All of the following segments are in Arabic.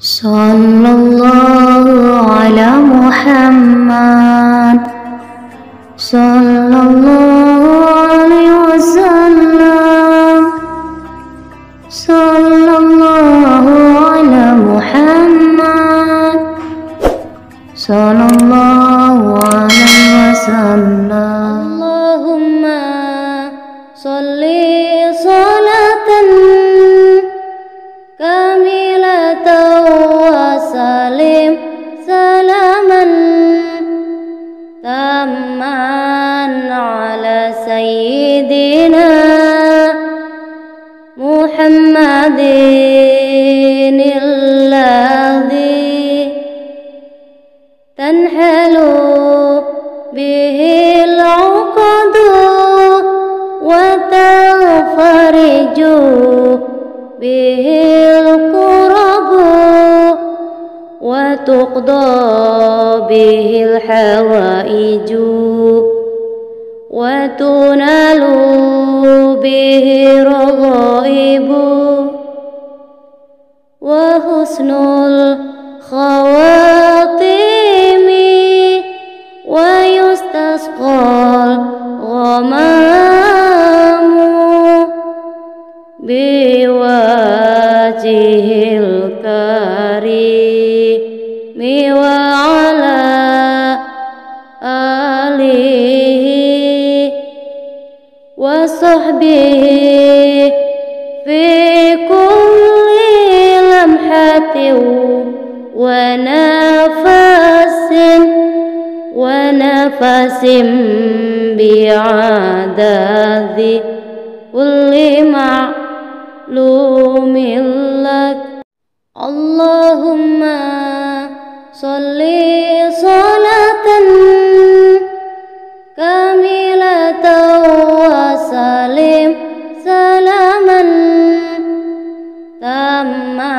صلى الله على محمد صلى الله عليه وسلم صلى الله على محمد صلى الله عليه وسلم. اللهم صل صلاة كاملة وسلم سلاما تاما على سيدنا محمد الذي تنحل به العقد وتنفرج به الكرب وتقضى به الحوائج وتنال به الرغائب وحسن الخواتم ويستسقى الغمام بوجهه الكريم وعلى آله وصحبه في كل لمحة ونفس بعدد كل معلوم لك. اللهم صل صلاة كاملة وسلم سلاما تاما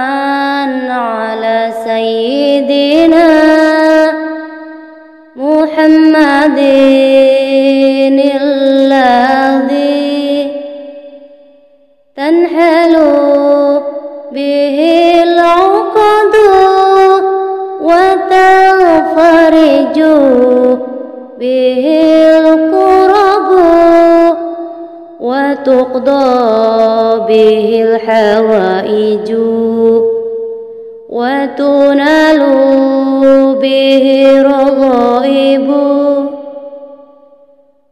على سيدنا محمد الذي تنحل به العقد وتنفرج به الكرب وتقضى به الحوائج وتنال به الرغائب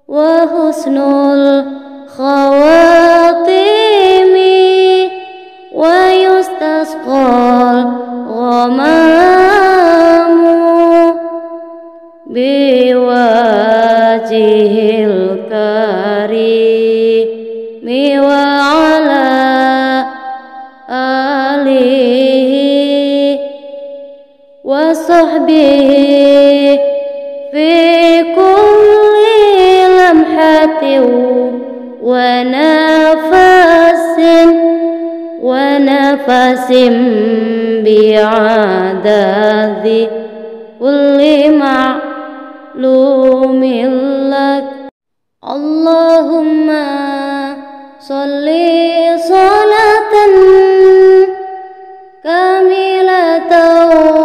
وحسن الخواتم ويستسقى الغمام بوجهه الكريم وعلى آله وصحبه في كل لمحة ونفس بعدد كل معلوم لك. اللهم صل صلاة كاملة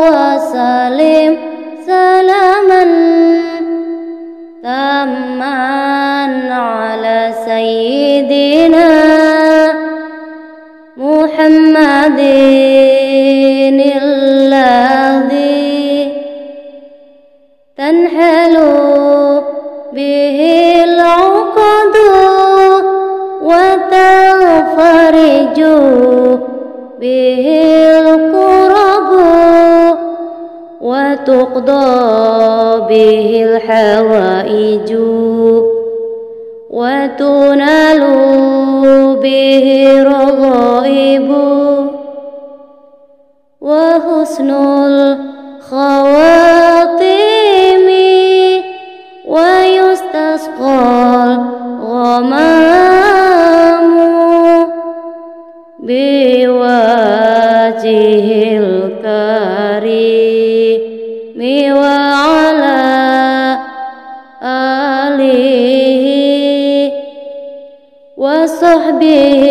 وسلم سلاما تاما على سيدنا محمد الذي تنحل به العقد وتنفرج به الكرب وتقضى به الحوائج وتنال به الرغائب وحسن الخواتم ويستسقى الغمام بوجهه الكريم وعلى آله وصحبه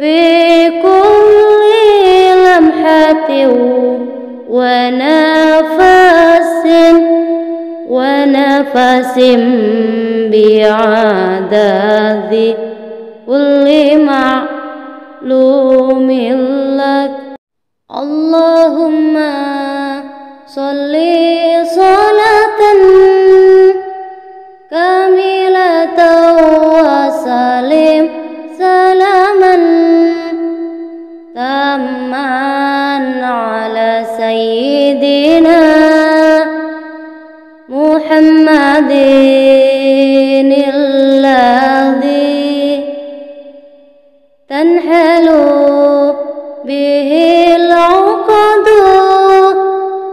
في كل لمحة ونفس بعدد كل معلوم لك. اللهم صل صلاة كاملة وسلم سلاما تاما على سيدنا محمد الذي تنحل به العقد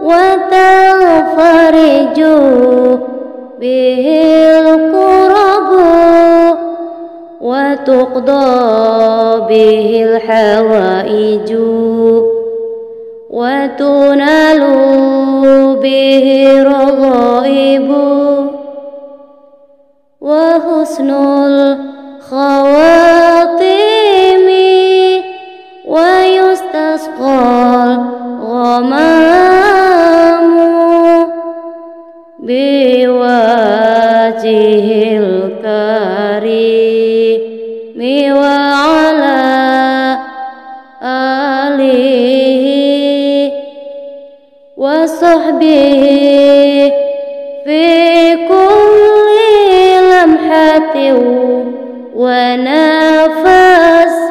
وتنفرج به الكرب وتقضى به الحوائج وتنال به الرغائب وحسن الخواتم ويستسقى الغمام بوجهه الكريم وعلى آله وصحبه في كل لمحة ونفس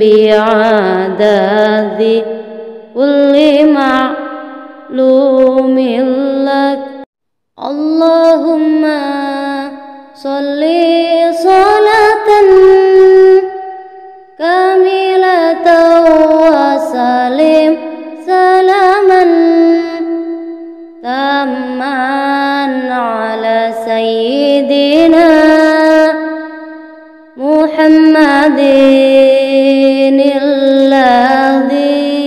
بعدد كل معلوم لك. اللهم صل صلاة كاملة وسلم سلاما تاما على سيدنا محمد الذي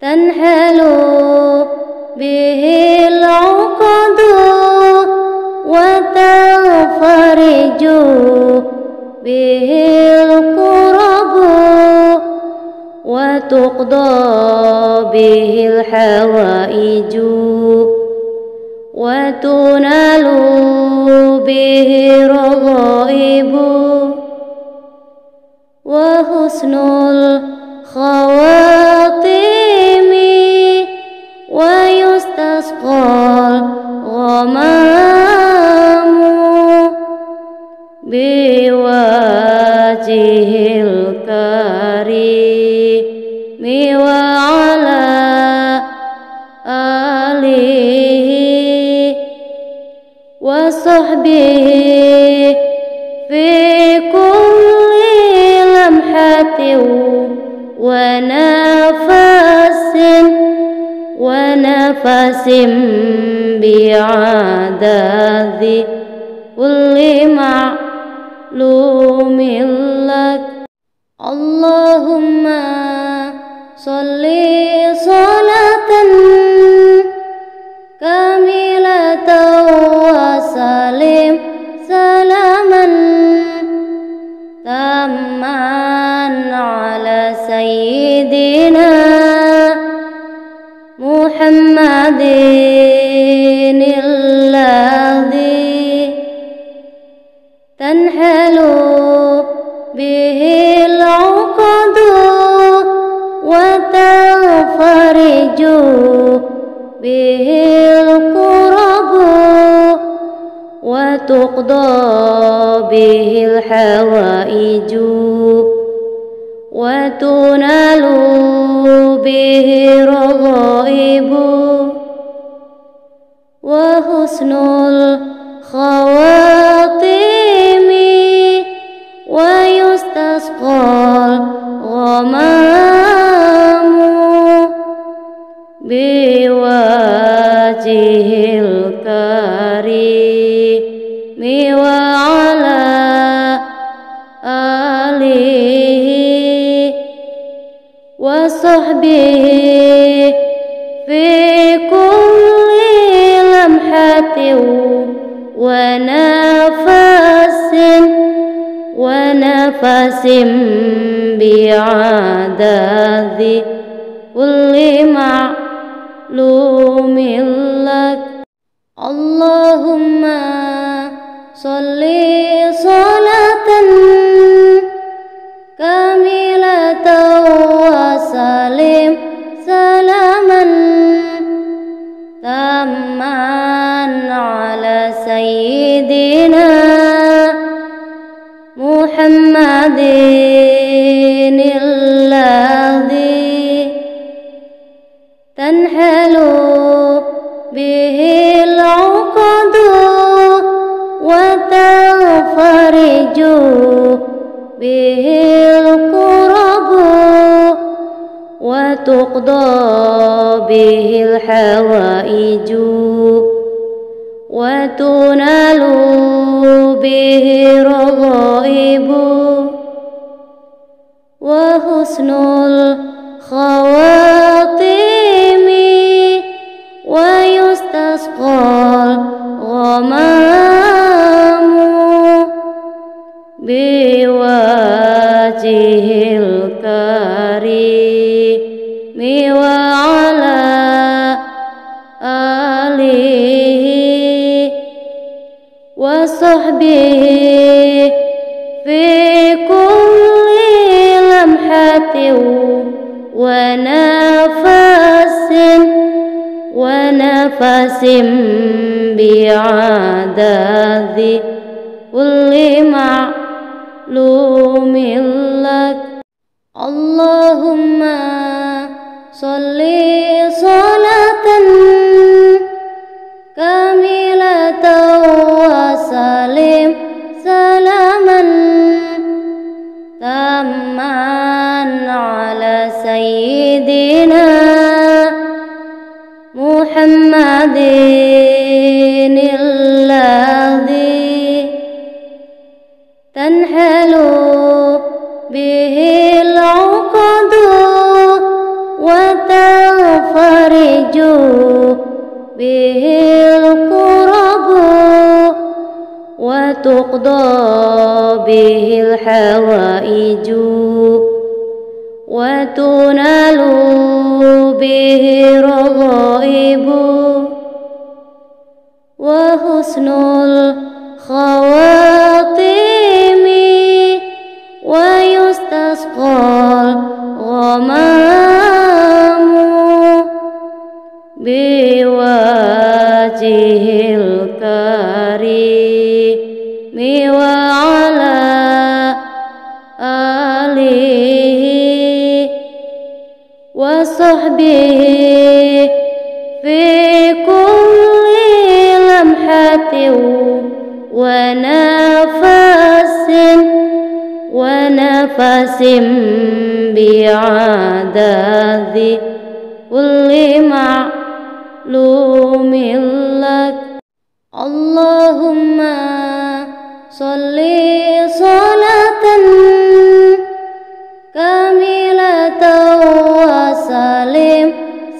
تنحل به العقد وتنفرج به الكرب وتقضى به الحوائج وتنال به الرغائب وحسن الخواتم ويستسقى الغمام بوجهه الكريم وعلى آله وصحبه في كل لمحة ونفس بعدد كل معلوم لك. اللهم صل صلاة كاملة وسلم سلاما تاما على سيدنا محمد الذي تنحل به العقد وتنفرج به الكرب وتقضى به الحوائج وتنال به الرغائب وحسن الخواتم ويستسقى الغمام بوجهه الكريم وعلى آله وصحبه في كل لمحة ونفس نفس بعدد كل معلوم لك. اللهم صل صلاة كاملة وسلم سلاما تاما على سيدنا محمد الذي تنحل به العقد وتنفرج به الكرب وتقضى به الحوائج وتنال به الرغائب وحسن الخواتم ويستسقى الغمام بوجهه الكريم وعلى آله وصحبه في كل لمحة ونفس بعدد كل معلوم لك. اللهم صل صلاة كاملة وسلم سلاما تاما على سيدنا محمد الذي تنحل به العقد وتنفرج به الكرب وتقضى به الحوائج وتنال به الرغائب وحسن الخواتم ويستسقى الغمام بوجهه الكريم وعلى آله وصحبه في كل لمحة ونفس بعدد كل معلوم لك. اللهم صل صلاة كاملة وسلم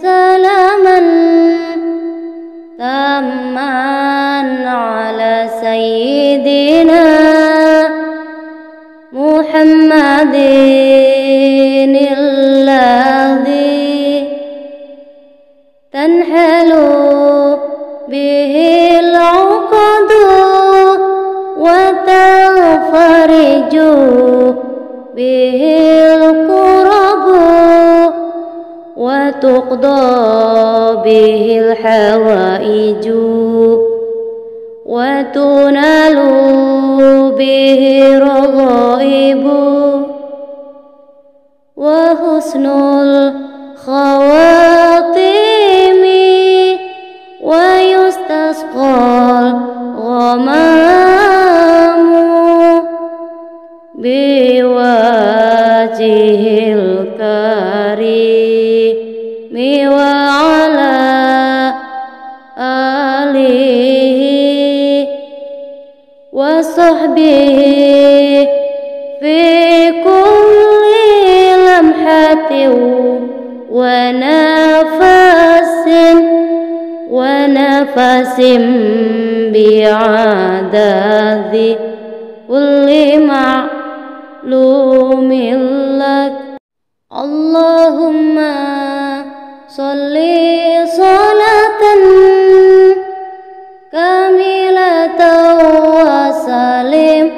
سلاما تاما على سيدنا محمد الذي تنحل به العقد وتنفرج به الكرب وتقضى به الحوائج وتنال به الرغائب وحسن الخواتم ويستسقى الغمام بوجهه الكريم وعلى آله وصحبه في كل لمحة ونفس بعدد كل مَعْلُومٍ لَكَ. اللهم صلِّ صلاةً كاملة وسلم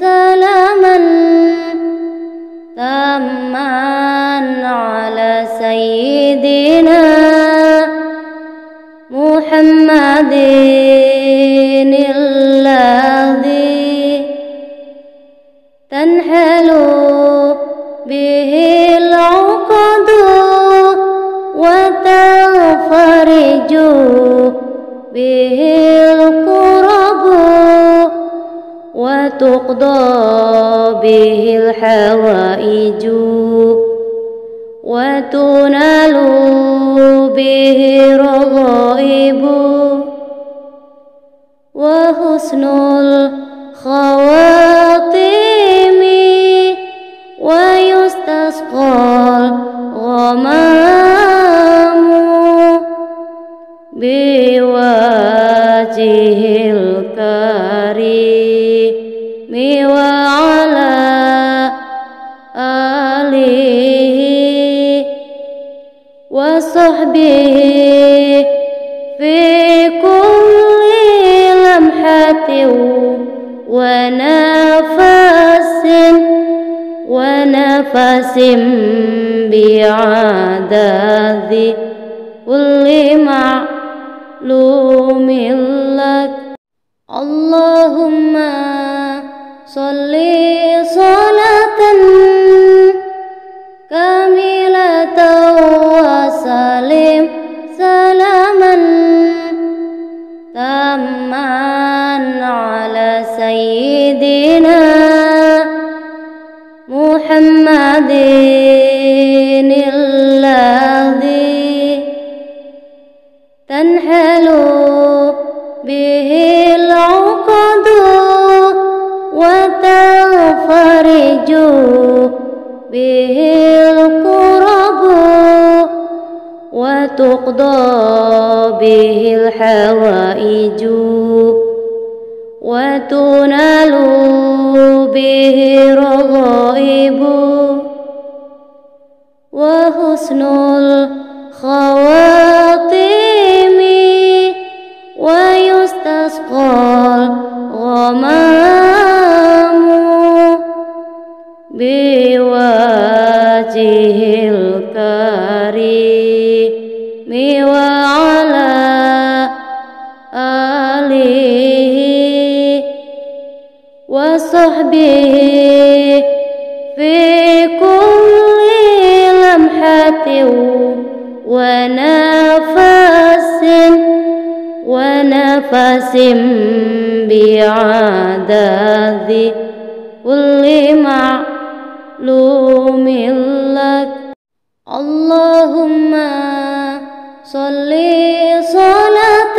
سلاما تاما على سيدنا محمد الذي تنحل به العقد وتنفرج به الكرب وتقضى به الحوائج وتنال به الرغائب وحسن الخواتم ويستسقى الغمام بوجهه الكريم وعلى آله وصحبه في كل لمحة ونفس بعدد كل معلوم لك. اللهم صلِّ صلاةً كاملة وسلم سلاما تاما على سيدنا محمد الذي تنحل به العقد وتنفرج به الكرب وتقضى به الحوائج وتنال به الرغائب وحسن الخواتم ويستسقى الغمام بوجهه الكريم وعلى آله وصحبه في كل لمحة ونفس بعدد كل معلوم لك. اللهم صلِّ صلاةً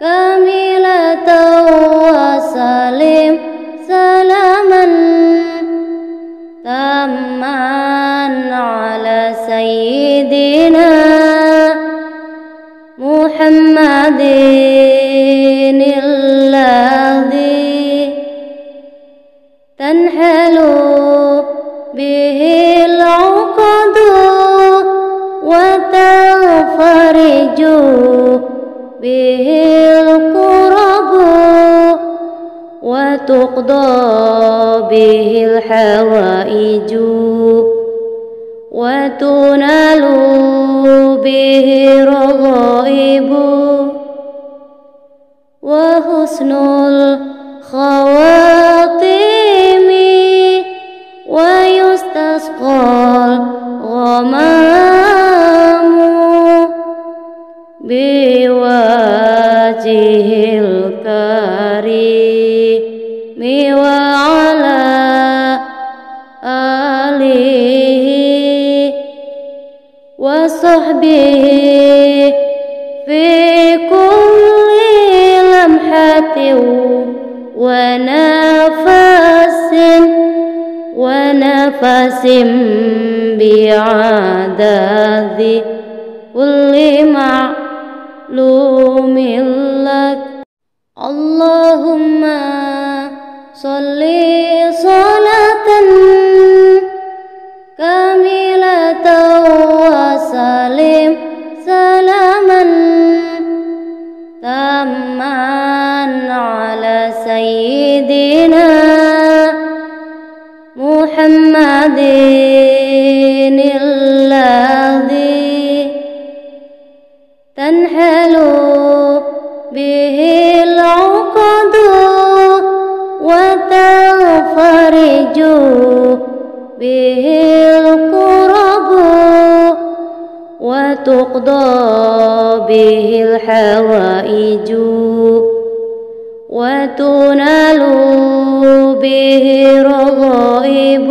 كاملة وسلم سلاما تاما على سيدنا محمد الذي تنحل به العقد وتنفرج به الكرب وتقضى به الحوائج وتنال به الرغائب وحسن الخواتم ويستسقى الغمام بوجهه الكريم وعلى آله وصحبه في كل لمحة ونفس بعدد كل معلوم لك. اللهم صلي صلاة كاملة وسلم سلاما تاما على سيدنا محمد الذي تنحل به العقد وتنفرج به الكرب وتقضى به الحوائج وتنال به الرغائب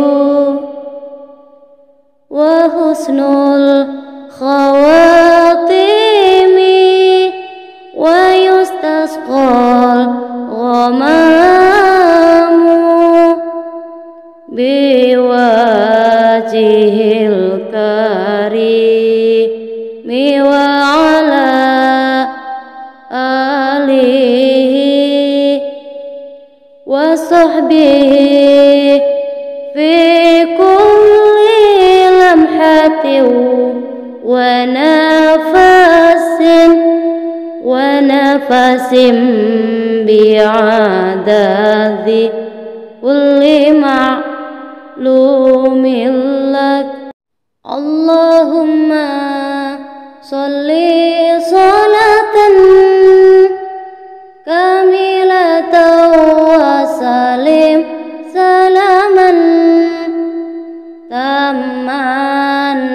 وحسن الخواتم ويستسقى الغمام بوجهه الكريم وعلى آله وصحبه في كل لمحة ونفس بعدد كل معلوم لك. اللهم صل صلاة كاملة وسلم سلاما تاما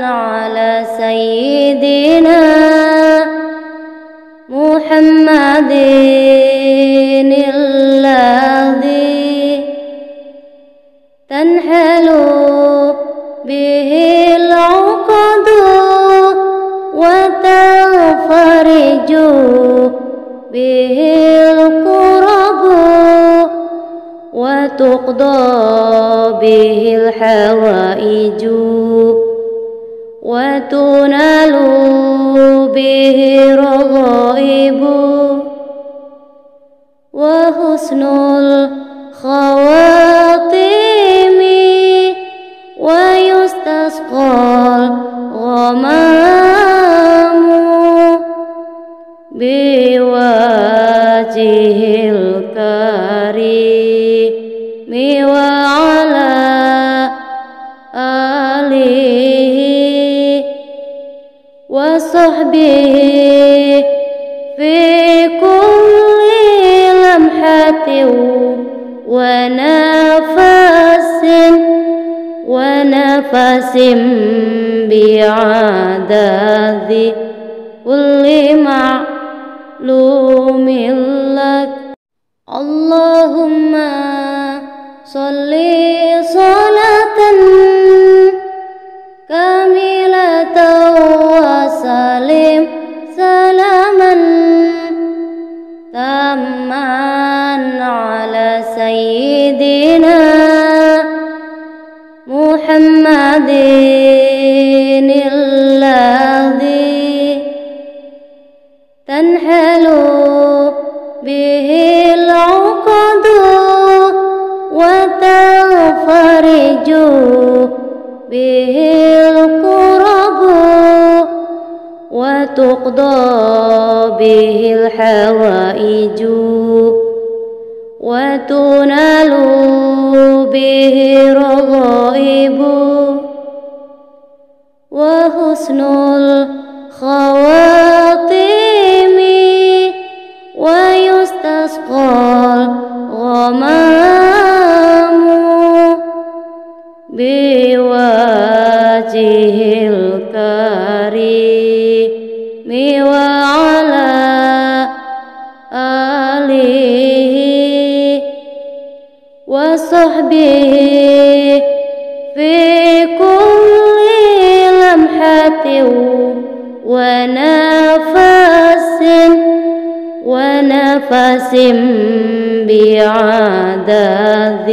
على سيدنا محمد الذي تنحل به العقد وتنفرج به الكرب وتقضى به الحوائج وتنال به الرغائب وحسن الخواتم ويستسقى الغمام بوجهه الكريم وعلى آله وصحبه في كل لمحة ونفس بعدد كل معلوم لك. اللهم صل صلاة كاملة وسلم سلاما تاما على سيدنا محمد الذي تنحل به العقد وتنفرج به الكرب وتقضى به الحوائج وتنال به الرغائب وحسن الخواتم ويستسقى الغمام بوجهه الكريم وعلى آله وصحبه في كل لمحة ونفس بعدد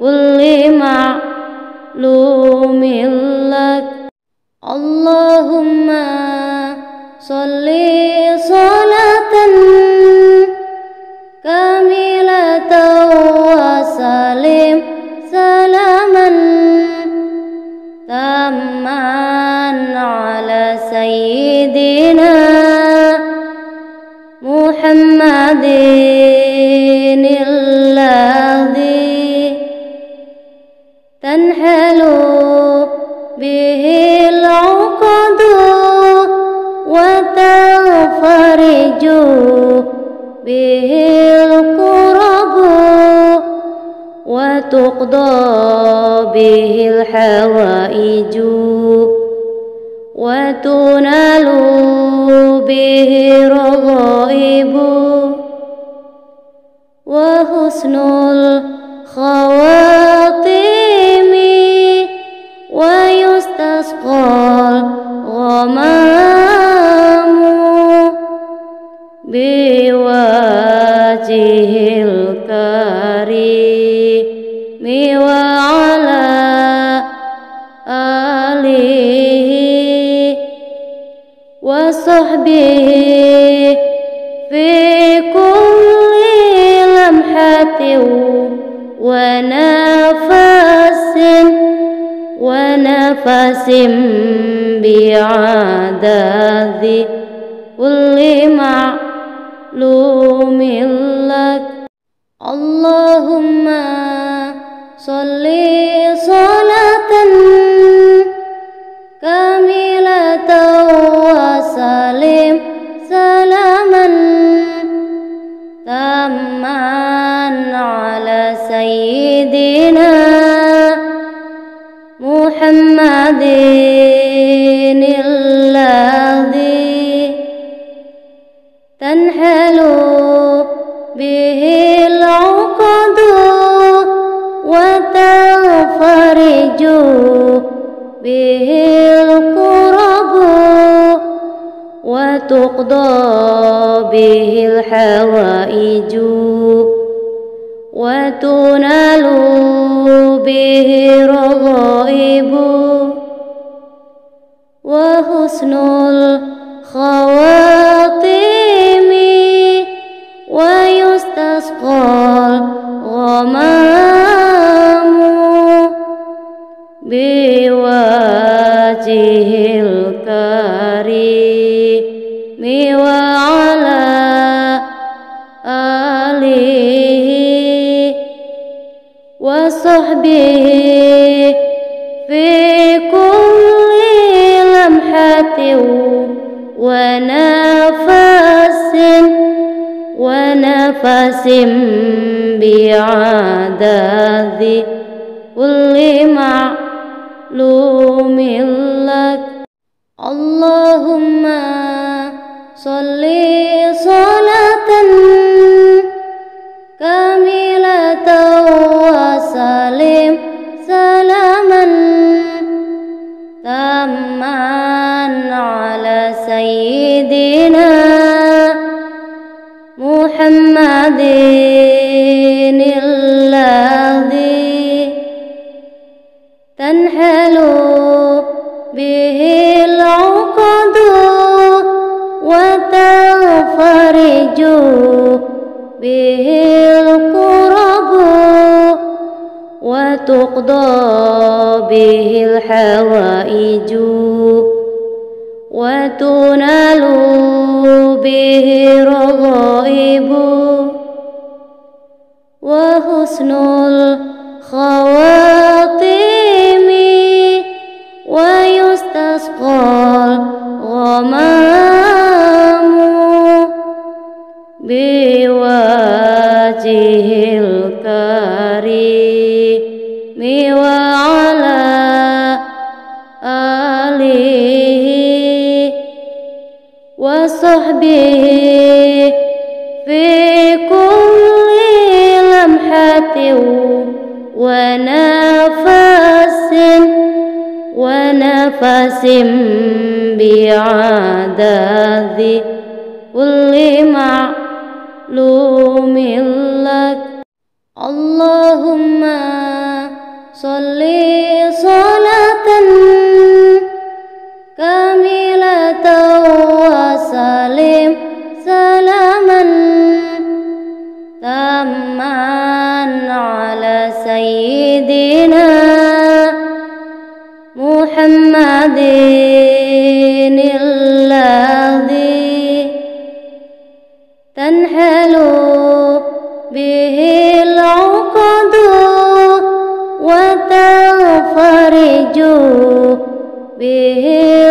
كل معلوم لك. اللهم صل صلاة كاملة وسلاما الرحمن على سيدنا محمد الذي تنحل به العقد وتنفرج به الكرب وتقضى به الحوائج وتنال به الرغائب وحسن الخواتم ويستسقى الغمام بوجه الكريم وصحبه في كل لمحة ونفس بعدد كل معلوم لك. اللهم صل صلاة كاملة وسلم سلاما تاما على سيدنا محمد الذي تنحل به العقد وتنفرج به الكرب وتقضى به الحوائج وتنال به الرغائب وحسن الخواتم ويستسقى الغمام بوجه الكريم وعلى آله وصحبه في كل لمحة ونفس بعدد كل معلوم لك. اللهم صل صلاة كاملة وسلم سلاما تاما على سيدنا محمد الذي تنحل به العقد وتنفرج به الكرب وتقضى به الحوائج وتنال به الرغائب وحسن الخواتم ويستسقى الغمام بوجه الكريم وعلى آله وصحبه في كل لمحة ونفس بعدد كل معلوم لك. اللهم صل صلاة كاملة وسلم سلاما تاما على سيدنا محمد دين الذي تنحل به العقد وتنفرج به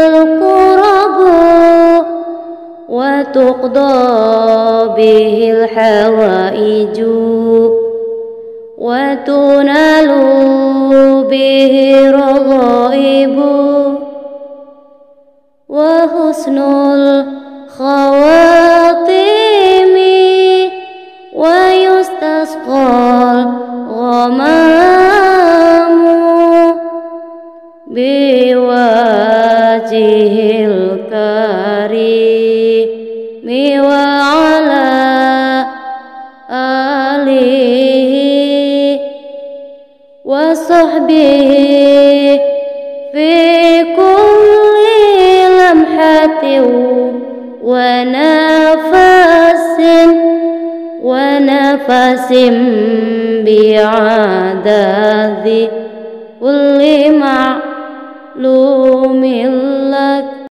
الكرب وتقضى به الحوائج وتنال به رغائب وحسن الخواتم ويستسقى الغمام بوجه الكريم وعلى آله وصحبه في كل لمحة ونفس بعدد كل معلوم لك.